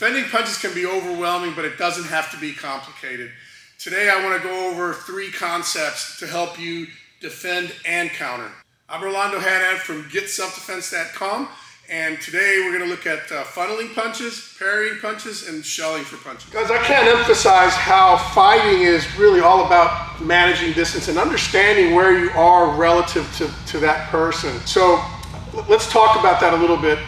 Defending punches can be overwhelming, but it doesn't have to be complicated. Today I want to go over three concepts to help you defend and counter. I'm Orlando Haddad from GetSelfDefense.com, and today we're going to look at funneling punches, parrying punches, and shelling for punches. Guys, I can't emphasize how fighting is really all about managing distance and understanding where you are relative to that person. So let's talk about that a little bit.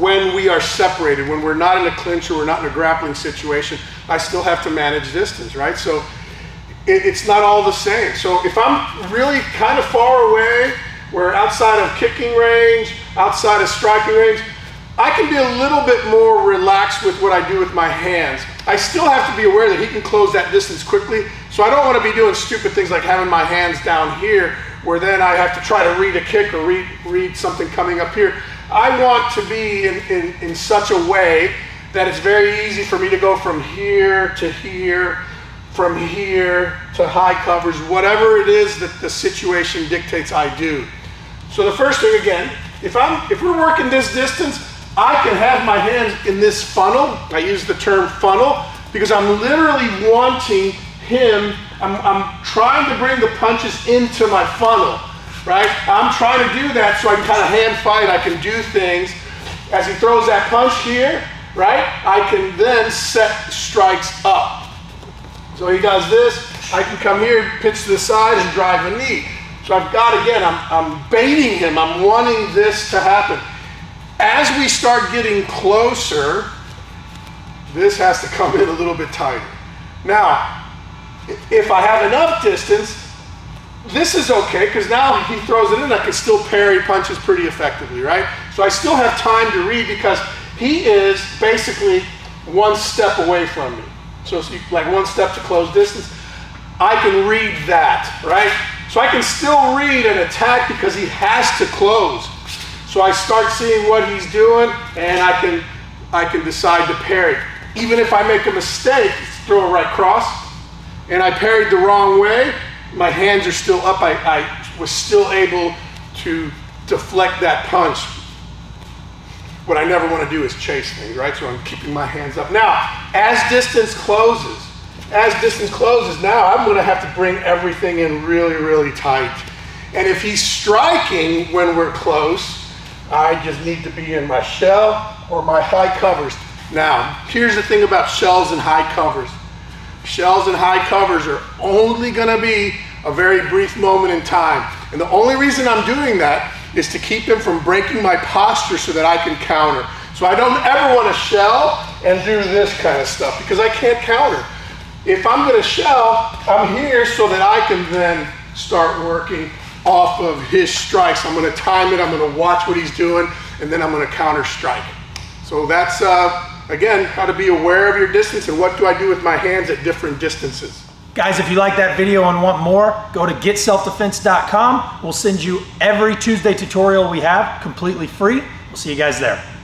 When we are separated, when we're not in a clinch or we're not in a grappling situation, I still have to manage distance, right? So it's not all the same. So if I'm really kind of far away, we're outside of kicking range, outside of striking range, I can be a little bit more relaxed with what I do with my hands. I still have to be aware that he can close that distance quickly, so I don't want to be doing stupid things like having my hands down here where then I have to try to read a kick or read something coming up here. I want to be in such a way that it's very easy for me to go from here to here, from here to high covers, whatever it is that the situation dictates I do. So the first thing again, if we're working this distance, I can have my hands in this funnel. I use the term funnel because I'm literally wanting him, I'm trying to bring the punches into my funnel. Right? I'm trying to do that so I can kind of hand fight. I can do things. As he throws that punch here, right? I can then set strikes up. So he does this. I can come here, pitch to the side, and drive a knee. So I've got, again, I'm baiting him. I'm wanting this to happen. As we start getting closer, this has to come in a little bit tighter. Now, if I have enough distance, this is okay, because now he throws it in, I can still parry punches pretty effectively, right? So I still have time to read because he is basically one step away from me. So it's like one step to close distance. I can read that, right? So I can still read an attack because he has to close. So I start seeing what he's doing and I can decide to parry. Even if I make a mistake, throw a right cross, and I parried the wrong way, my hands are still up. I was still able to deflect that punch. What I never want to do is chase things, right? So I'm keeping my hands up. Now, as distance closes, now I'm going to have to bring everything in really, really tight. And if he's striking when we're close, I just need to be in my shell or my high covers. Now, here's the thing about shells and high covers. Shells and high covers are only going to be a very brief moment in time. And the only reason I'm doing that is to keep him from breaking my posture so that I can counter. So I don't ever want to shell and do this kind of stuff because I can't counter. If I'm going to shell, I'm here so that I can then start working off of his strikes. I'm going to time it, I'm going to watch what he's doing, and then I'm going to counter strike. So that's again, how to be aware of your distance and what do I do with my hands at different distances. Guys, if you like that video and want more, go to GetSelfDefense.com. We'll send you every Tuesday tutorial we have completely free. We'll see you guys there.